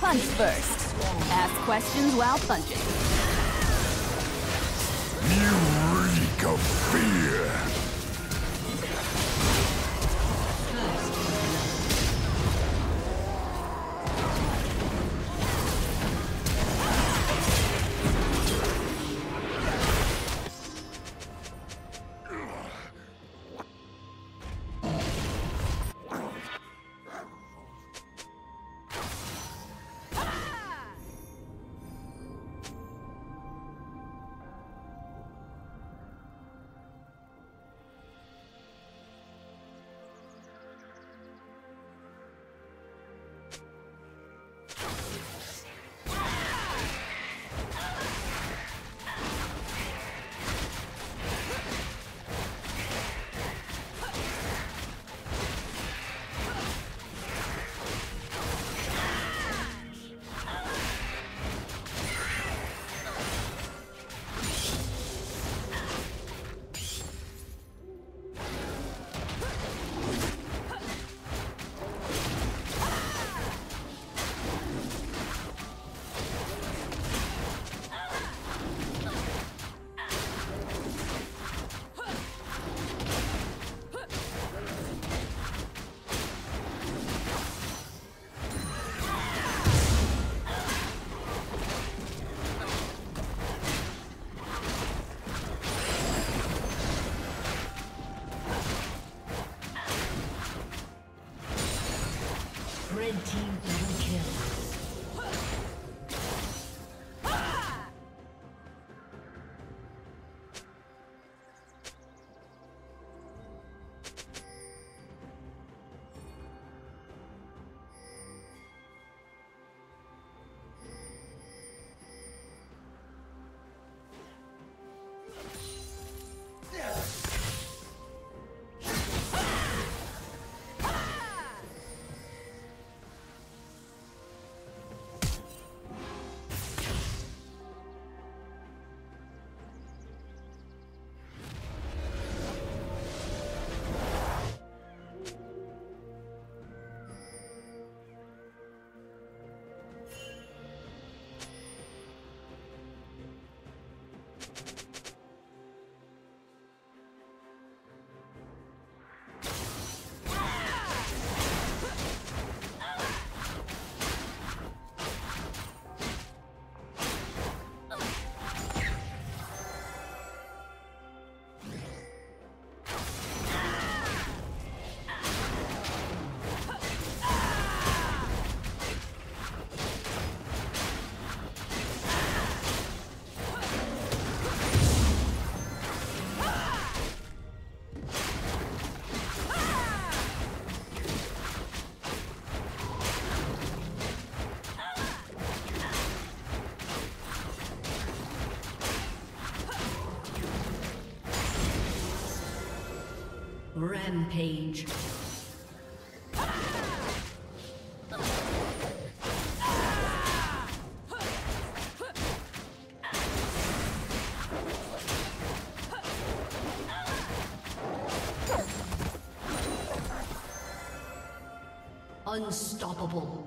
Punch first. Ask questions while punching. You reek of fear. Red team double kill. Rampage. Unstoppable.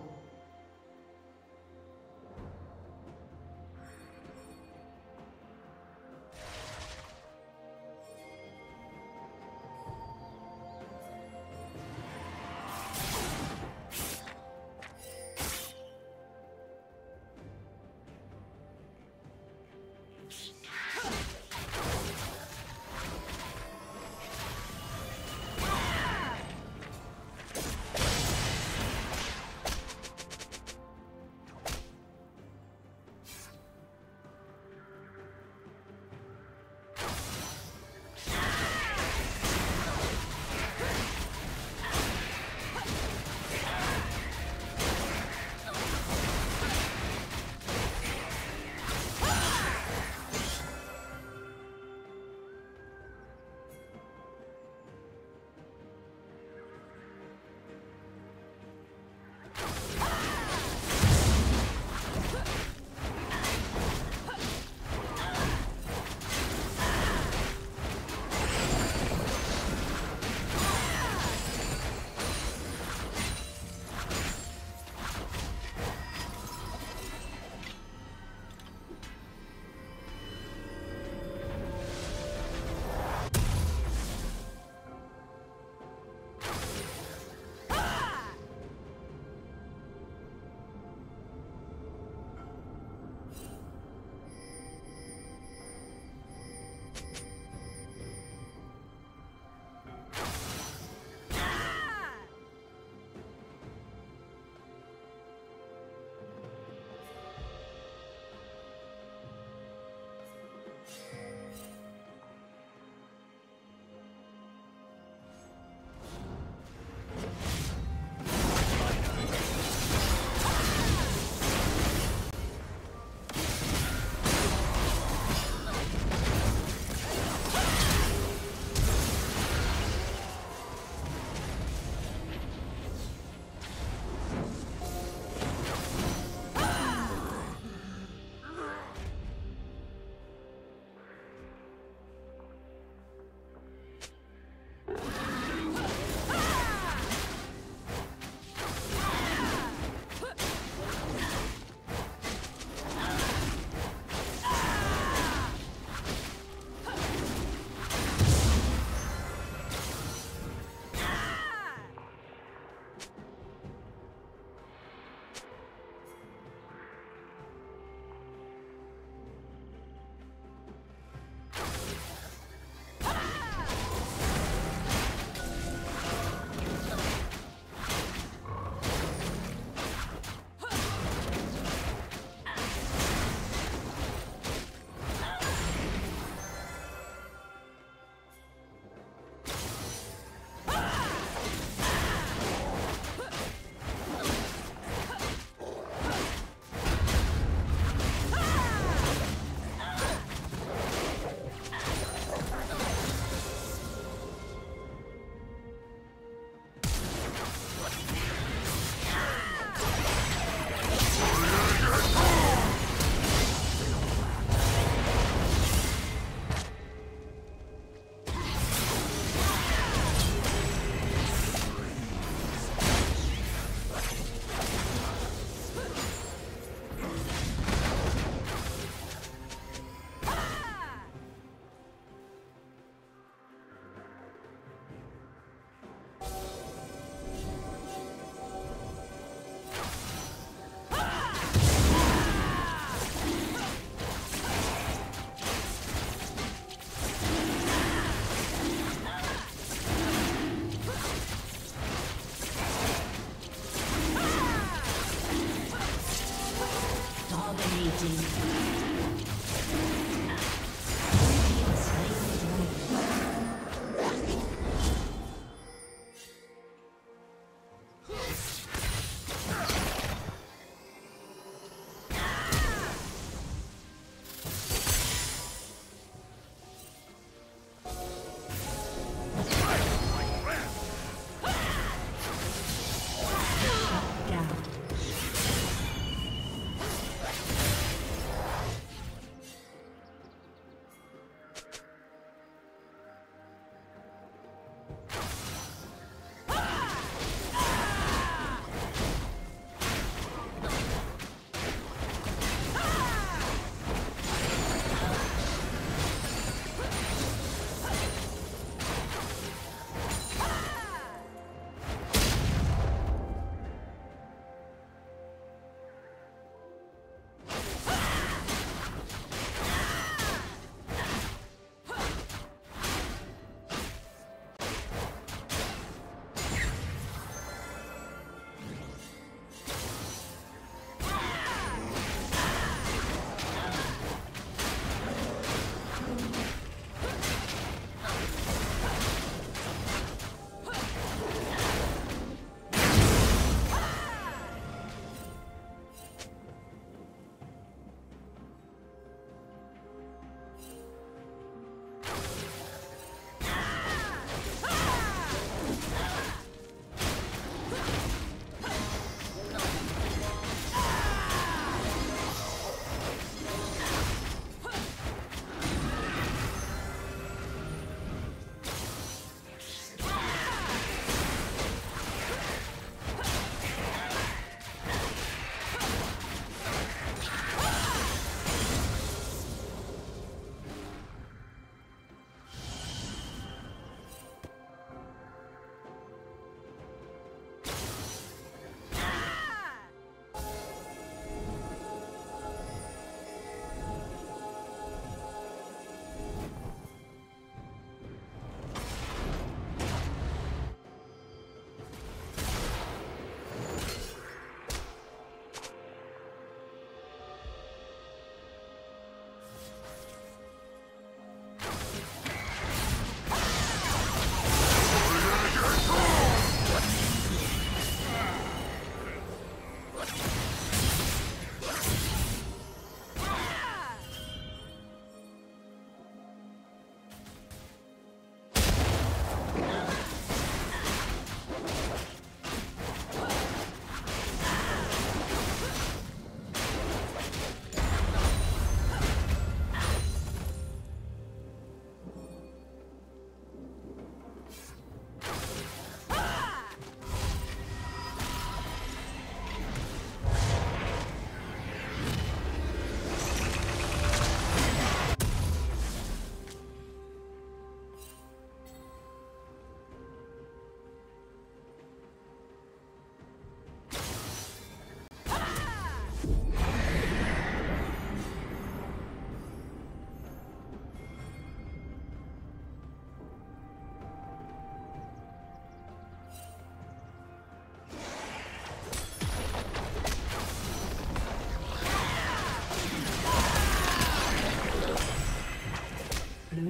Blue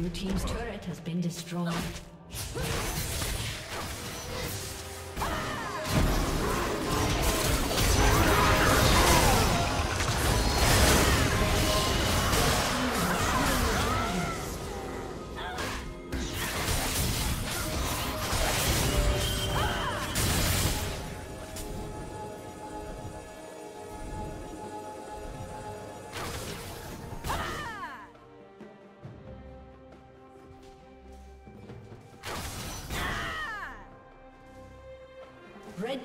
Blue team's turret has been destroyed. Red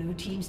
Blue team's